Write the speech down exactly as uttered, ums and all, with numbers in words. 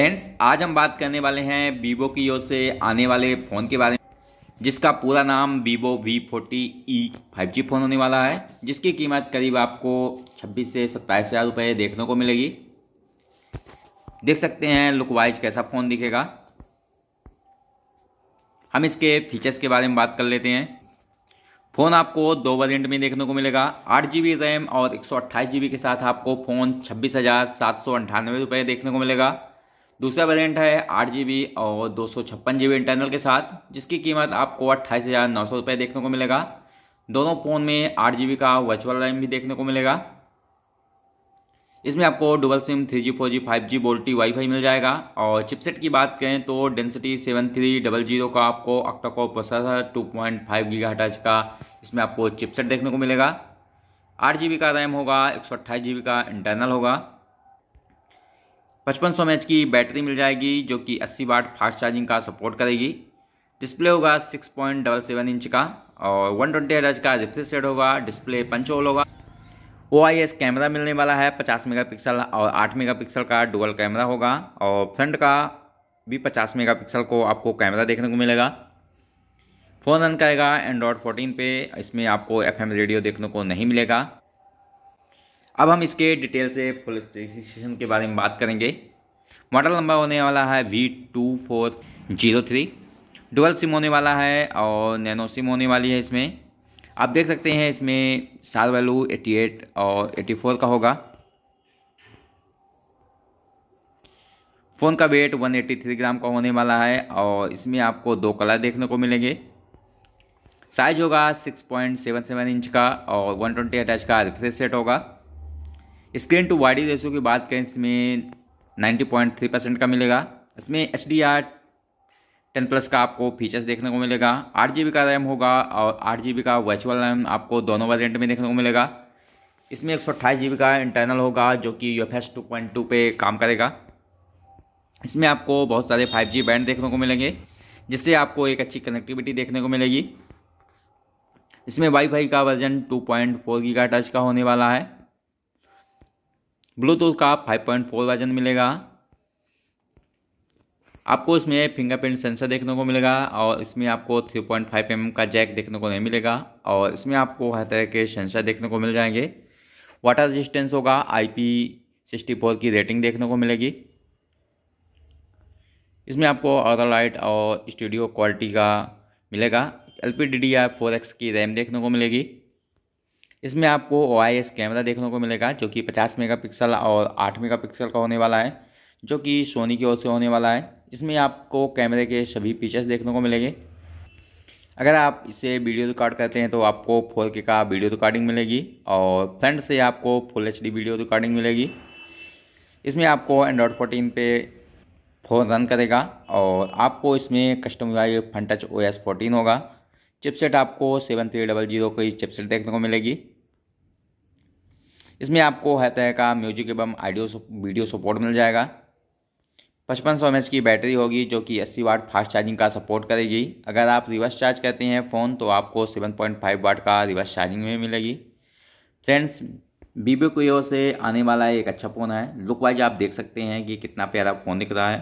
Friends, आज हम बात करने वाले हैं वीवो की ओर से आने वाले फ़ोन के बारे में जिसका पूरा नाम Vivo V forty E five G phone होने वाला है, जिसकी कीमत करीब आपको छब्बीस से सत्ताईस हज़ार रुपये देखने को मिलेगी। देख सकते हैं लुक वाइज कैसा फ़ोन दिखेगा। हम इसके फीचर्स के बारे में बात कर लेते हैं। फ़ोन आपको दो वेरिएंट में देखने को मिलेगा। आठ जी बी रैम और एक सौ अट्ठाईस जी बी के साथ आपको फ़ोन छब्बीस हज़ार सात सौ अंठानवे रुपये देखने को मिलेगा। दूसरा वेरिएंट है आठ जी बी और दो सौ छप्पन जी बी इंटरनल के साथ, जिसकी कीमत आपको अट्ठाईस हज़ार नौ सौ रुपये देखने को मिलेगा। दोनों फ़ोन में आठ जी बी का वर्चुअल रैम भी देखने को मिलेगा। इसमें आपको dual SIM three G four G five G VoLTE WiFi मिल जाएगा। और चिपसेट की बात करें तो Dimensity seven three double zero का आपको octa core processor two point five gigahertz का इसमें आपको चिपसेट देखने को मिलेगा। आठ जी बी का रैम होगा, एक सौ अट्ठाईस जी बी का इंटरनल होगा। पचपन सौ एमएच की बैटरी मिल जाएगी जो कि अस्सी वाट फास्ट चार्जिंग का सपोर्ट करेगी। डिस्प्ले होगा six point double seven inch का और वन ट्वेंटी हर्ट्ज का रिफ्रेश रेट होगा। डिस्प्ले पंच होल होगा। ओआईएस कैमरा मिलने वाला है पचास मेगापिक्सल और आठ मेगापिक्सल का डुअल कैमरा होगा। और फ्रंट का भी पचास मेगापिक्सल को आपको कैमरा देखने को मिलेगा। फ़ोन रन करेगा एंड्रॉयड फोर्टीन पे। इसमें आपको एफ एम रेडियो देखने को नहीं मिलेगा। अब हम इसके डिटेल से फुल स्पेसिफिकेशन के बारे में बात करेंगे। मॉडल नंबर होने वाला है V two four zero three. Dual SIM होने वाला है और नैनो सिम होने वाली है। इसमें आप देख सकते हैं इसमें साल वैल्यू अठासी और चौरासी का होगा। फ़ोन का वेट एक सौ तिरासी ग्राम का होने वाला है और इसमें आपको दो कलर देखने को मिलेंगे। साइज होगा six point seven seven inch का और वन ट्वेंटी अटैच का रिफ्रेश रेट होगा। स्क्रीन टू वाइडी रेशियो की बात करें इसमें नब्बे पॉइंट तीन परसेंट का मिलेगा। इसमें H D R ten plus का आपको फीचर्स देखने को मिलेगा। आठ जी बी का रैम होगा और आठ जी बी का वर्चुअल रैम आपको दोनों वेरिएंट में देखने को मिलेगा। इसमें एक सौ अट्ठाईस जी बी का इंटरनल होगा जो कि U F S two point two पे काम करेगा। इसमें आपको बहुत सारे फाइव जी बैंड देखने को मिलेंगे जिससे आपको एक अच्छी कनेक्टिविटी देखने को मिलेगी। इसमें वाईफाई का version two point four gigahertz का होने वाला है। ब्लूटूथ का फाइव पॉइंट फोर वर्जन मिलेगा। आपको इसमें फिंगरप्रिंट सेंसर देखने को मिलेगा और इसमें आपको three point five M M का जैक देखने को नहीं मिलेगा। और इसमें आपको हर तरह के सेंसर देखने को मिल जाएंगे। वाटर रेजिस्टेंस होगा। आई पी सिक्सटी फोर की रेटिंग देखने को मिलेगी। इसमें आपको ऑथर लाइट और स्टूडियो क्वालिटी का मिलेगा। L P D D R four X की रैम देखने को मिलेगी। इसमें आपको ओ आई एस कैमरा देखने को मिलेगा जो कि पचास मेगापिक्सल और आठ मेगापिक्सल का होने वाला है, जो कि सोनी की ओर से होने वाला है। इसमें आपको कैमरे के सभी फीचर्स देखने को मिलेंगे। अगर आप इसे वीडियो रिकॉर्ड करते हैं तो आपको फोर के का वीडियो रिकॉर्डिंग मिलेगी और फ्रंट से आपको full H D video recording मिलेगी। इसमें आपको एंड्रॉयड फोर्टीन पे फोन रन करेगा और आपको इसमें customize Funtouch O S fourteen होगा। चिपसेट आपको सेवन थ्री डबल जीरो की चिपसेट देखने को मिलेगी। इसमें आपको हर तरह का म्यूजिक एवं ऑडियो वीडियो सपोर्ट मिल जाएगा। पचपन सौ एम एच की बैटरी होगी जो कि अस्सी वाट फास्ट चार्जिंग का सपोर्ट करेगी। अगर आप रिवर्स चार्ज करते हैं फ़ोन तो आपको सेवन पॉइंट फाइव वाट का रिवर्स चार्जिंग में मिलेगी। फ्रेंड्स, वीवो की ओर से आने वाला एक अच्छा फ़ोन है। लुक वाइज आप देख सकते हैं कि कितना प्यारा फ़ोन दिख रहा है।